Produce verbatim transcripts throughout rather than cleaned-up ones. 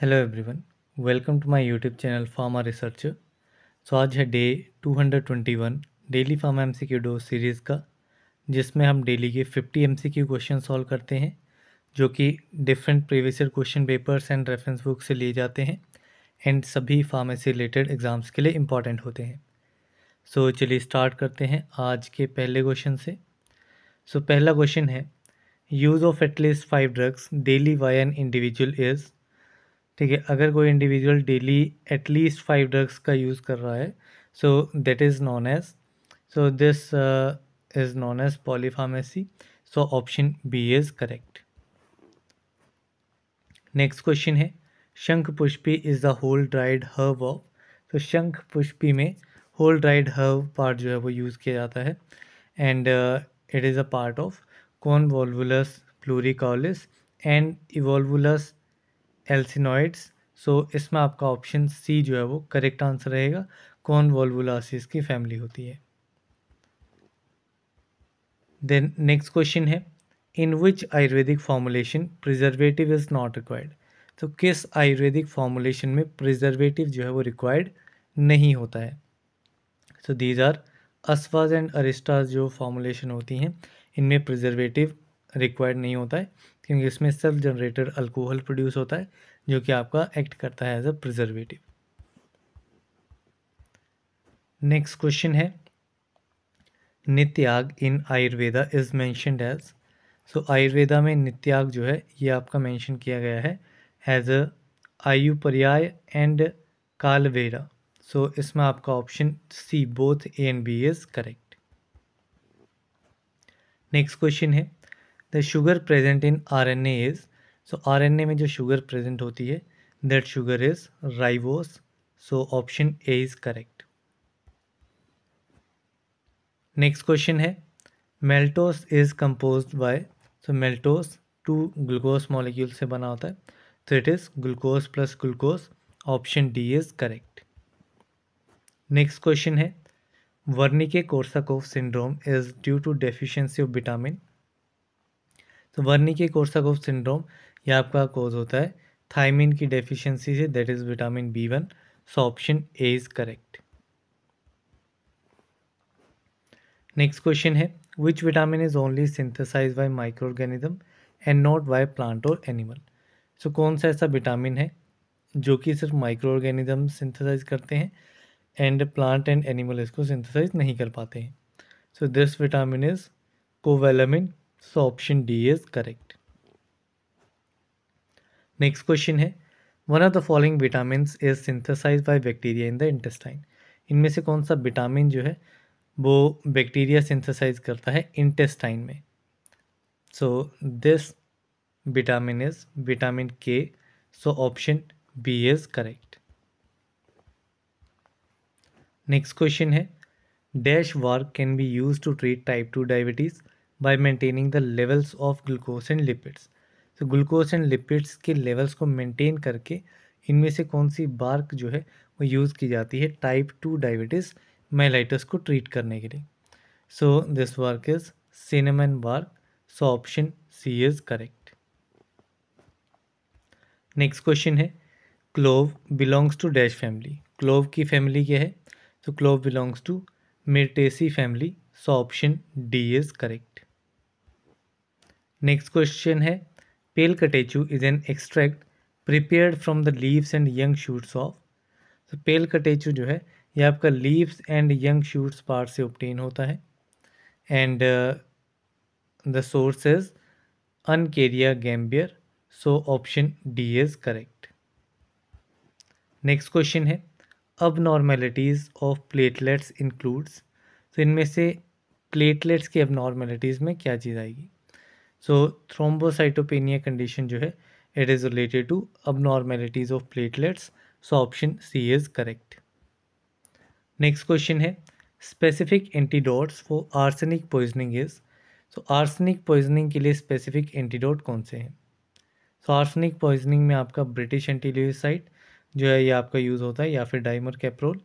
Hello everyone, welcome to my YouTube channel pharma researcher. So आज है day two hundred twenty one daily pharma MCQ dose series का, जिसमें हम daily के fifty MCQ question solve करते हैं जो कि different previous year question papers and reference book से लिए जाते हैं एंड सभी फार्मेसी रिलेटेड एग्ज़ाम्स के लिए इम्पॉर्टेंट होते हैं। सो so, चलिए स्टार्ट करते हैं आज के पहले क्वेश्चन से। सो so, पहला क्वेश्चन है use of at least five drugs daily by an individual is. ठीक है, अगर कोई individual daily at least five drugs का यूज़ कर रहा है so that is known as so this is known as polypharmacy. So option B is correct. Next question है shankhpushpi is the whole dried herb of. तो शंख पुष्पी में whole dried herb part जो है वो यूज़ किया जाता है and it is a part of कॉन्वोल्वुलस pluricaulis and इवोल्वुलस alsinoides. So इसमें आपका ऑप्शन सी जो है वो करेक्ट आंसर रहेगा। कॉन्वोल्वुलासिस की फैमिली होती है। देन नेक्स्ट क्वेश्चन है in which Ayurvedic formulation preservative is not required. तो किस आयुर्वेदिक फॉर्मुलेशन में प्रिजर्वेटिव जो है वो रिक्वायर्ड नहीं होता है। So these are asavas and arishta जो फॉर्मुलेशन होती हैं इनमें प्रिजर्वेटिव रिक्वायर्ड नहीं होता है क्योंकि इसमें सेल्फ जनरेटेड अल्कोहल प्रोड्यूस होता है जो कि आपका एक्ट करता है as a preservative. Next question है नित्याग in Ayurveda is mentioned as. So Ayurveda में नित्याग जो है ये आपका मेंशन किया गया है एज अ आयु पर्याय एंड कालवेरा। सो इसमें आपका option C both A and B is correct. Next question है the sugar present in are N A is. So are N A में जो शुगर प्रेजेंट होती है that sugar is ribose. So option A is correct. Next question है maltose is composed by. So maltose two glucose molecule से बना होता है तो it is glucose plus glucose. Option D is correct. Next question है Wernicke Korsakoff syndrome is due to deficiency of vitamin. तो Wernicke Korsakoff syndrome यह आपका cause होता है थायमिन की डेफिशिएंसी से that is vitamin B one. So option A is correct. Next question है which vitamin is only synthesize by micro organism and not by plant और animal. सो कौन सा ऐसा विटामिन है जो कि सिर्फ माइक्रो ऑर्गेनिज्म सिंथेसाइज करते हैं एंड प्लांट एंड एनिमल इसको सिंथेसाइज नहीं कर पाते हैं। So this vitamin is cobalamin. So option D is correct. Next question है one of the following vitamin is synthesized by bacteria in the intestine. इनमें से कौन सा विटामिन जो है वो बैक्टीरिया सिंथेसाइज करता है इंटेस्टाइन में। So this vitamin is vitamin K. So option B is correct. Next question है डैश वार्क can be use to treat type two diabetes by maintaining the levels of glucose and lipids. तो glucose and lipids के levels को maintain करके इनमें से कौन सी bark जो है वो यूज़ की जाती है टाइप टू डायबिटीज़ मेलाइटस को ट्रीट करने के लिए। So this bark is cinnamon bark. So option C is correct. Next question है clove belongs to dash family. Clove की फैमिली क्या है। तो clove belongs to Myrtaceae family. So option D is correct. Next question है pale catechu is an extract prepared from the leaves and young shoots of. तो pale catechu जो है ये आपका leaves and young shoots part से obtain होता है and the source is अनकेरिया gambier. So option D is correct. Next question है अब नॉर्मेलिटीज़ ऑफ प्लेटलेट्स इंक्लूड्स। तो इनमें से प्लेटलेट्स की अब नॉर्मेलिटीज़ में क्या चीज़ आएगी। सो थ्रोम्बोसाइटोपेनिया कंडीशन जो है it is related to abnormalities of platelets. So option C is correct. Next question है specific antidotes for arsenic poisoning is. So arsenic poisoning के लिए स्पेसिफिक एंटीडोट कौन से हैं। सो आर्सेनिक पॉइजनिंग में आपका ब्रिटिश एंटील्यूसाइट जो है ये आपका यूज़ होता है या फिर डाइमरकैप्रोल।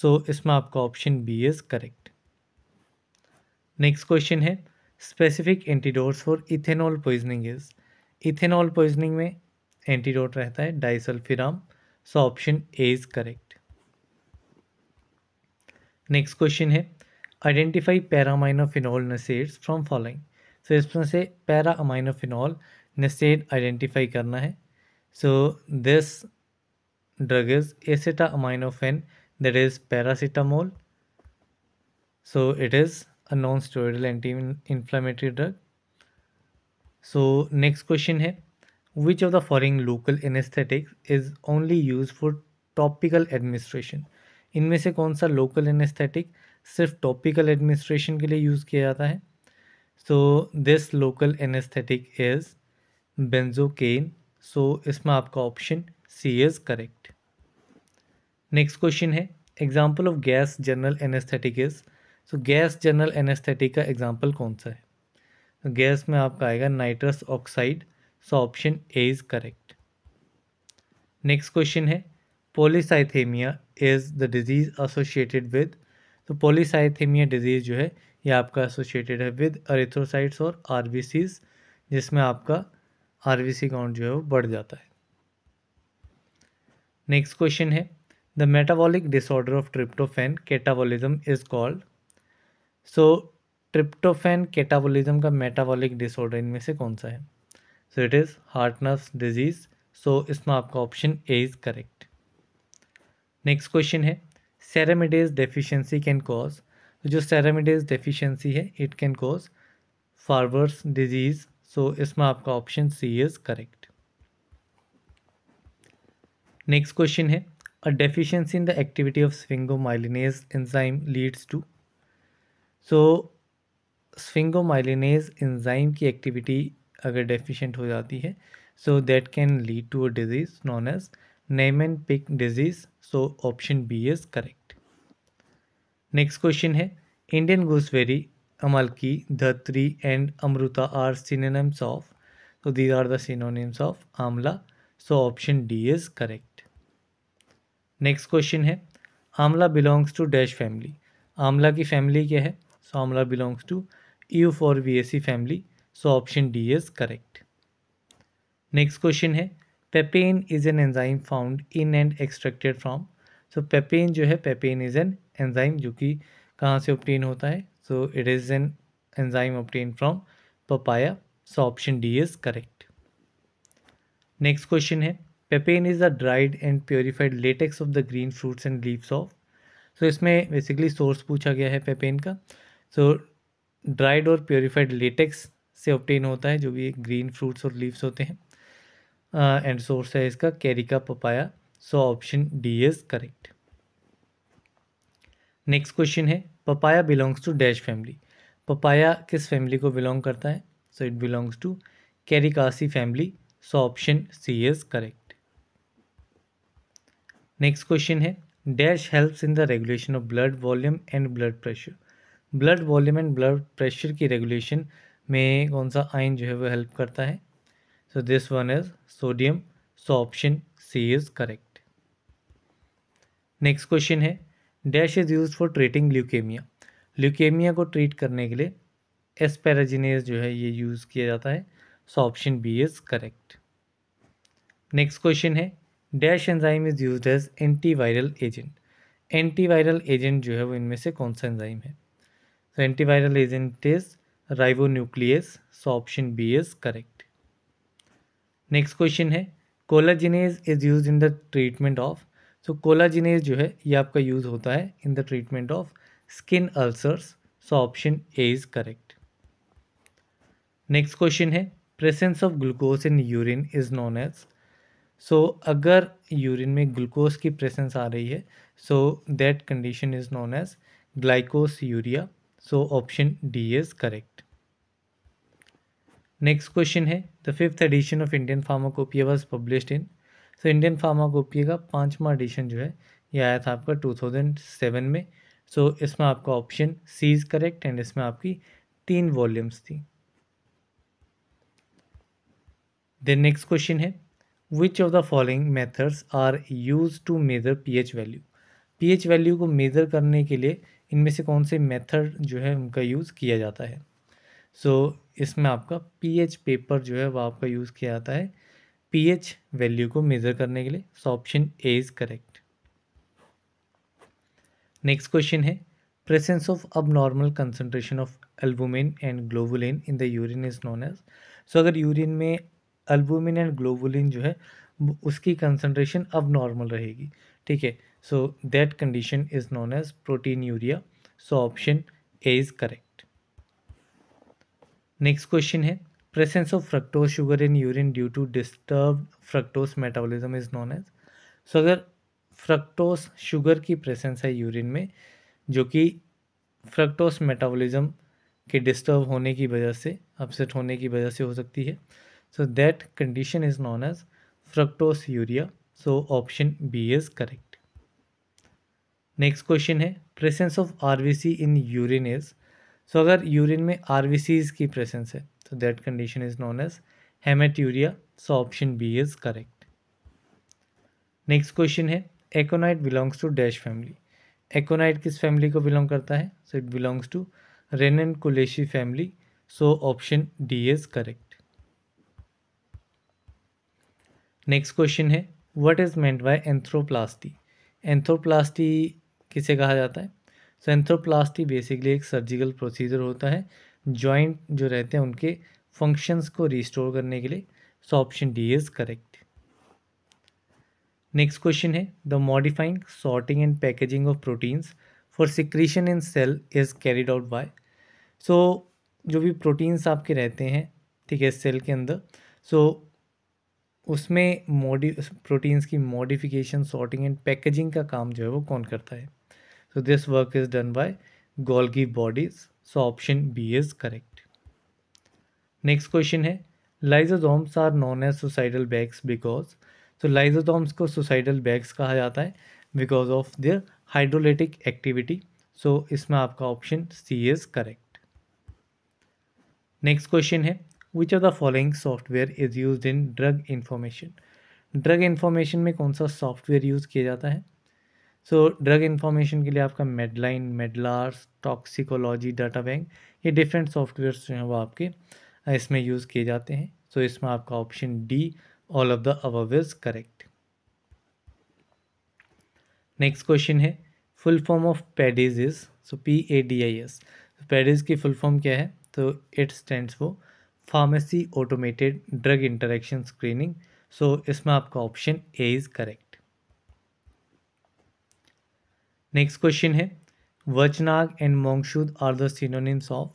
सो इसमें आपका option B is correct. Next question है specific antidotes for ethanol poisoning is. Ethanol poisoning में एंटीडोट रहता है disulfiram, so option A is correct. Next question है identify पैरामाइनोफिनॉल NSAIDs from following. So इसमें से पैरामाइनोफिनॉल नसेट आइडेंटिफाई करना है. So this drug is acetaminophen, that is paracetamol. So it is a non-steroidal anti-inflammatory drug. So next question है, which of the following local anesthetics is only used for topical administration. इनमें से कौन सा local anesthetic सिर्फ topical administration के लिए use किया जाता है. So this local anesthetic is benzocaine. So इसमें आपका option C is correct. Next question है example of gas general anaesthetic is. So gas general anaesthetic का एग्जाम्पल कौन सा है. तो गैस में आपका आएगा nitrous oxide, so option A is correct. Next question है polycythaemia is the disease associated with. तो पॉलीसाइथेमिया डिजीज जो है ये आपका एसोसिएटेड है विद एरिथ्रोसाइट्स और आरबीसीज, जिसमें आपका आरबीसी काउंट जो है वो बढ़ जाता है. नेक्स्ट क्वेश्चन है the metabolic disorder of tryptophan catabolism is called. So tryptophan catabolism का मेटाबॉलिक डिसऑर्डर इनमें से कौन सा है. So it is Hartnup disease. So इसमें आपका option A is correct. Next question है सेरामिडेज डेफिशिएंसी कैन कॉज. जो सेरामिडेज डेफिशिएंसी है it can cause Farber disease. So इसमें आपका option C is correct. Next question है a deficiency in the activity of स्फिंगोमाइलिनेज enzyme leads to. So sphingomyelinase enzyme की activity अगर deficient हो जाती है so that can lead to a disease known as Niemann Pick disease. So option B is correct. Next question है Indian gooseberry, amalaki, dhatri and amrita are synonyms of. तो these are the synonyms of amla. So option D is correct. Next question है amla belongs to dash family. आंवला की family क्या है. So amla belongs to euphorbiaceae family. So option D is correct. Next question है papain is an enzyme found in and extracted from. So papain जो है papain is an enzyme जो कि कहाँ से obtain होता है. So it is an enzyme obtain from papaya. So option D is correct. Next question है papain is the dried and purified latex of the green fruits and leaves of. So इसमें basically source पूछा गया है papain का. So dried और purified latex से obtain होता है जो भी ग्रीन फ्रूट्स और लीव्स होते हैं, एंड uh, सोर्स है इसका carica papaya. So option D is correct. Next question है papaya belongs to dash family. Papaya किस फैमिली को बिलोंग करता है. So it belongs to caricaceae family. So option C is correct. Next question है dash helps in the regulation of blood volume and blood pressure. Blood volume and blood pressure की regulation में कौन सा ion जो है वो help करता है. So this one is sodium. So option C is correct. Next question है dash is use for treating leukaemia. Leukaemia को ट्रीट करने के लिए एस्पेराजिनेज जो है ये यूज़ किया जाता है. So option B is correct. Next question है dash enzyme is use as antiviral agent. Antiviral agent जो है वो इनमें से कौन सा एंजाइम है. So antiviral agent is ribonuclease. So option B is correct. Next question है collagenase is use in the treatment of. So collagenase जो है ये आपका यूज होता है in the treatment of skin ulcers. So option A is correct. Next question है presence of glucose in urine is known as. So so, अगर urine में glucose की प्रेजेंस आ रही है so that condition is known as glycosuria. So option D is correct. Next question है the fifth edition of Indian pharmacopoeia was published in. So Indian pharmacopoeia का पांचवा addition जो है ये आया था आपका टू थाउजेंड सेवन में. सो so, इसमें आपका option C is correct and इसमें आपकी तीन वॉल्यूम्स थी. देन नेक्स्ट क्वेश्चन है Which of the following methods are used to measure pH value? pH value को measure करने के लिए इनमें से कौन से method जो है उनका use किया जाता है. So इसमें आपका pH paper जो है वह आपका use किया जाता है पीएच वैल्यू को मेजर करने के लिए। So option A is correct. Next question है presence of abnormal concentration of albumin and globulin in the urine is known as. So अगर यूरिन में अल्बुमिन एंड ग्लोबुलिन जो है उसकी कंसंट्रेशन अबनॉर्मल रहेगी, ठीक है, so that condition is known as proteinuria. So option A is correct. Next question है presence of fructose sugar in urine due to disturb fructose metabolism is known as. So अगर fructose sugar की presence है urine में जो कि fructose metabolism के disturb होने की वजह से, अपसेट होने की वजह से हो सकती है, so that condition is known as fructosuria. So option B is correct. Next question है presence of RBC in urine is. So अगर यूरिन में आरवीसीज की प्रेजेंस है so that condition is known as hematuria, so option B is correct. Next question है Aconite belongs to dash family. Aconite किस family को belong करता है? So it belongs to Renin-Kuleshi family, so option D is correct. Next question है what is meant by anthroplasty? Anthroplasty किसे कहा जाता है? So anthroplasty basically एक surgical procedure होता है जॉइंट जो रहते हैं उनके फंक्शंस को रिस्टोर करने के लिए। So option D is correct. Next question है the modifying sorting and packaging of proteins for secretion in cell is carried out by. So जो भी प्रोटीन्स आपके रहते हैं, ठीक है, सेल के अंदर, सो उसमें मॉडि प्रोटीन्स की मॉडिफिकेशन, सॉर्टिंग एंड पैकेजिंग का काम जो है वो कौन करता है? So this work is done by Golgi bodies. So option B is correct. Next question है lysosomes are known as suicidal bags because. So lysosomes को सुसाइडल बैग्स कहा जाता है because of their hydrolytic activity. So इसमें आपका option C is correct. Next question है which of the following software is use in drug information. Drug information में कौन सा सॉफ्टवेयर यूज किया जाता है? सो ड्रग इन्फॉर्मेशन के लिए आपका Medline, Medlars, toxicology data bank, ये डिफरेंट सॉफ्टवेयर्स जो हैं वो आपके इसमें यूज़ किए जाते हैं। सो so, इसमें आपका option D all of the above is correct. Next question है full form of PADIS is. So P A D I S. PADIS की फुल फॉर्म क्या है? तो it stands for pharmacy automated drug interaction screening. So इसमें आपका option A is correct. Next question है वचनाग and मोंगशूद are the synonyms of.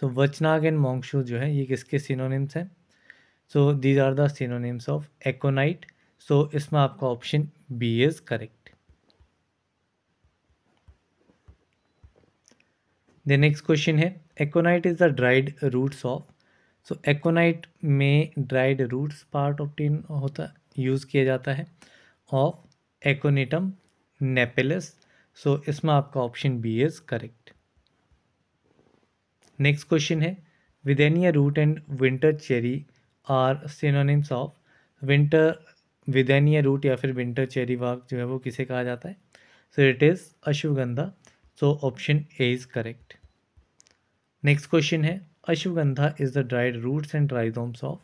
So वचनाग and मोंगशूद जो है ये किसके सिनोनिम्स हैं? So these are the synonyms of aconite. So इसमें आपका option B is correct. The next question है aconite is the dried roots of. So aconite में dried roots part obtain होता यूज किया जाता है of aconitum napellus. So so, इसमें आपका option B is correct. Next question है withania root and winter cherry are synonyms of. Winter withania root या फिर विंटर चेरी वाक जो है वो किसे कहा जाता है? So it is ashwagandha. So option A is correct. Next question है ashwagandha is the dried roots and rhizomes of.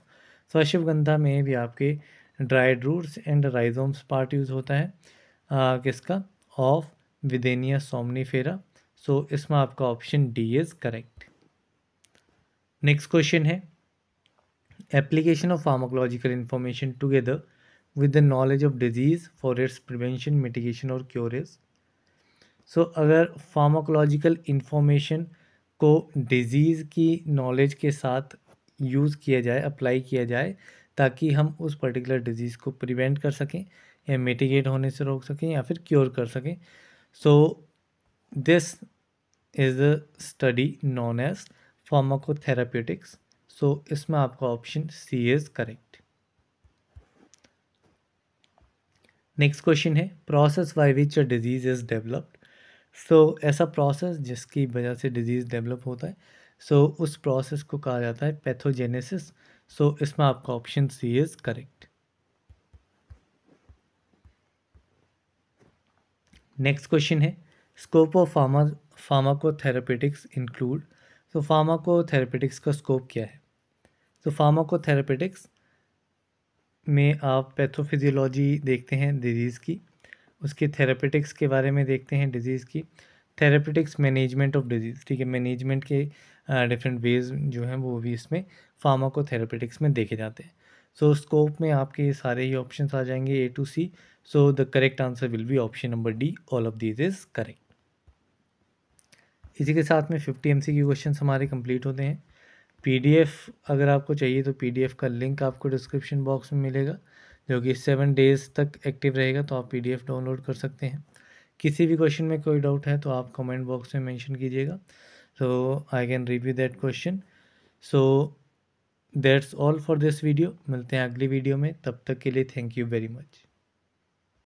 So ashwagandha में भी आपके dried roots and rhizomes part use होता है आ, किसका? Of withania somnifera. सो इसमें आपका option D is correct. Next question है application of pharmacological information together with the knowledge of disease for its prevention, mitigation और क्योर इज। सो अगर pharmacological information को disease की नॉलेज के साथ use किया जाए, अप्लाई किया जाए ताकि हम उस पर्टिकुलर डिजीज़ को प्रिवेंट कर सकें या मिटिगेट होने से रोक सकें या फिर क्योर कर सकें। So this is a study known as pharmacotherapeutics. So इसमें आपका option C is correct. Next question है process by which a disease is developed. So ऐसा process जिसकी वजह से disease develop होता है, so उस process को कहा जाता है pathogenesis. So इसमें आपका option C is correct. Next question है scope of pharma pharmacotherapeutics include. So pharmacotherapeutics का स्कोप क्या है? सो फार्माकोथेरापेटिक्स में आप पैथोफिजियोलॉजी देखते हैं डिजीज़ की, उसके थेरेपेटिक्स के बारे में देखते हैं डिजीज़ की, थेरेपेटिक्स मैनेजमेंट ऑफ डिजीज़, ठीक है, मैनेजमेंट के डिफरेंट वेज जो हैं वो भी इसमें फार्माकोथेरेपेटिक्स में देखे जाते हैं। सो स्कोप में आपके सारे ही ऑप्शंस आ जाएंगे A to C. So the correct answer will be option number D, all of these is correct. इसी के साथ में fifty M C Q questions हमारे कंप्लीट होते हैं। पीडीएफ अगर आपको चाहिए तो पीडीएफ का लिंक आपको डिस्क्रिप्शन बॉक्स में मिलेगा, जो कि सेवन डेज़ तक एक्टिव रहेगा, तो आप पीडीएफ डाउनलोड कर सकते हैं। किसी भी क्वेश्चन में कोई डाउट है तो आप कमेंट बॉक्स में मेंशन कीजिएगा, so I can review that question. So that's all for this video, मिलते हैं अगली वीडियो में, तब तक के लिए थैंक यू वेरी मच।